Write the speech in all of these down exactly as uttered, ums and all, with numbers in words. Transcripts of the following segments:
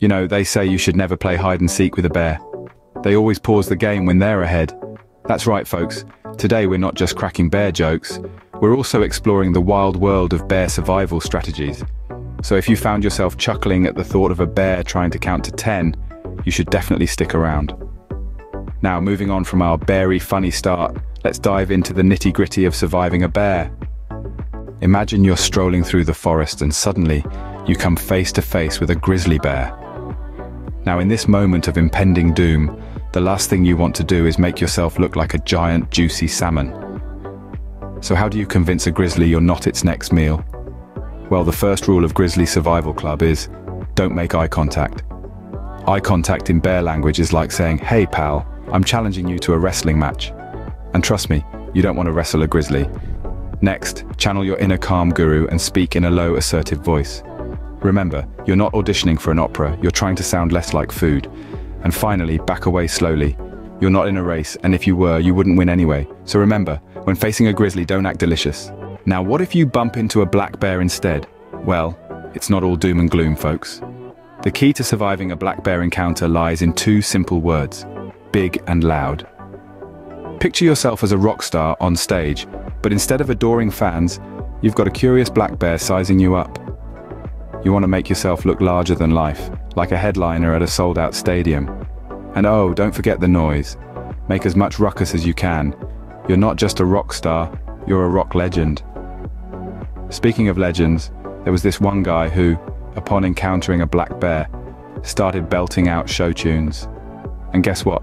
You know, they say you should never play hide and seek with a bear. They always pause the game when they're ahead. That's right, folks. Today we're not just cracking bear jokes, we're also exploring the wild world of bear survival strategies. So if you found yourself chuckling at the thought of a bear trying to count to ten, you should definitely stick around. Now, moving on from our beary funny start, let's dive into the nitty-gritty of surviving a bear. Imagine you're strolling through the forest and suddenly, you come face to face with a grizzly bear. Now, in this moment of impending doom, the last thing you want to do is make yourself look like a giant, juicy salmon. So how do you convince a grizzly you're not its next meal? Well, the first rule of Grizzly Survival Club is, don't make eye contact. Eye contact in bear language is like saying, hey pal, I'm challenging you to a wrestling match. And trust me, you don't want to wrestle a grizzly. Next, channel your inner calm guru and speak in a low, assertive voice. Remember, you're not auditioning for an opera, you're trying to sound less like food. And finally, back away slowly. You're not in a race, and if you were, you wouldn't win anyway. So remember, when facing a grizzly, don't act delicious. Now, what if you bump into a black bear instead? Well, it's not all doom and gloom, folks. The key to surviving a black bear encounter lies in two simple words: big and loud. Picture yourself as a rock star on stage, but instead of adoring fans, you've got a curious black bear sizing you up. You want to make yourself look larger than life, like a headliner at a sold-out stadium. And oh, don't forget the noise. Make as much ruckus as you can. You're not just a rock star, you're a rock legend. Speaking of legends, there was this one guy who, upon encountering a black bear, started belting out show tunes. And guess what?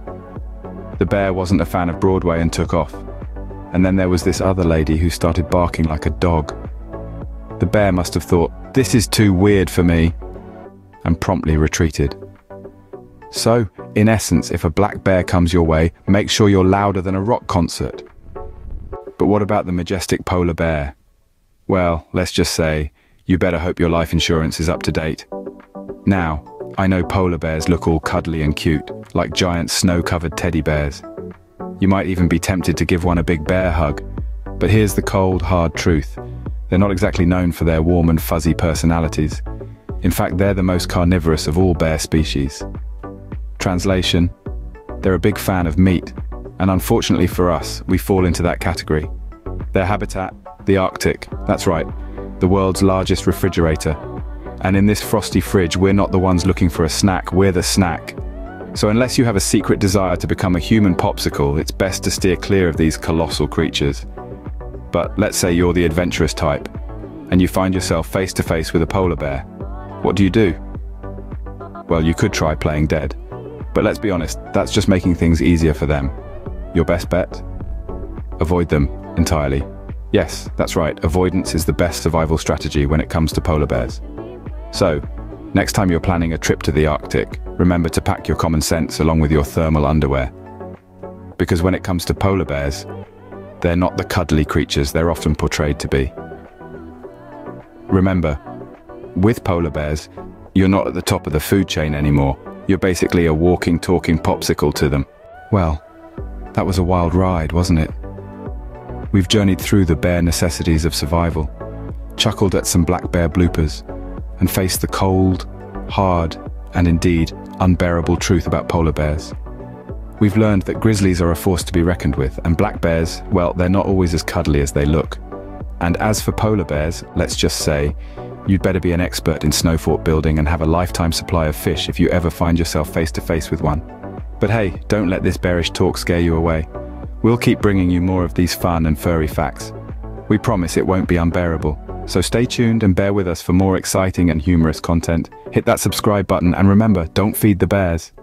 The bear wasn't a fan of Broadway and took off. And then there was this other lady who started barking like a dog. The bear must have thought, this is too weird for me, and promptly retreated. So, in essence, if a black bear comes your way, make sure you're louder than a rock concert. But what about the majestic polar bear? Well, let's just say, you better hope your life insurance is up to date. Now, I know polar bears look all cuddly and cute, like giant snow-covered teddy bears. You might even be tempted to give one a big bear hug. But here's the cold, hard truth. They're not exactly known for their warm and fuzzy personalities. In fact, they're the most carnivorous of all bear species. Translation: they're a big fan of meat, and unfortunately for us, we fall into that category. Their habitat, the Arctic, that's right, the world's largest refrigerator. And in this frosty fridge, we're not the ones looking for a snack, we're the snack. So unless you have a secret desire to become a human popsicle, it's best to steer clear of these colossal creatures. But let's say you're the adventurous type, and you find yourself face to face with a polar bear. What do you do? Well, you could try playing dead, but let's be honest, that's just making things easier for them. Your best bet? Avoid them entirely. Yes, that's right, avoidance is the best survival strategy when it comes to polar bears. So, next time you're planning a trip to the Arctic, remember to pack your common sense along with your thermal underwear. Because when it comes to polar bears, they're not the cuddly creatures they're often portrayed to be. Remember, with polar bears, you're not at the top of the food chain anymore. You're basically a walking, talking popsicle to them. Well, that was a wild ride, wasn't it? We've journeyed through the bare necessities of survival, chuckled at some black bear bloopers, and faced the cold, hard, and indeed unbearable truth about polar bears. We've learned that grizzlies are a force to be reckoned with, and black bears, well, they're not always as cuddly as they look. And as for polar bears, let's just say, you'd better be an expert in snow fort building and have a lifetime supply of fish if you ever find yourself face to face with one. But hey, don't let this bearish talk scare you away. We'll keep bringing you more of these fun and furry facts. We promise it won't be unbearable. So stay tuned and bear with us for more exciting and humorous content. Hit that subscribe button and remember, don't feed the bears.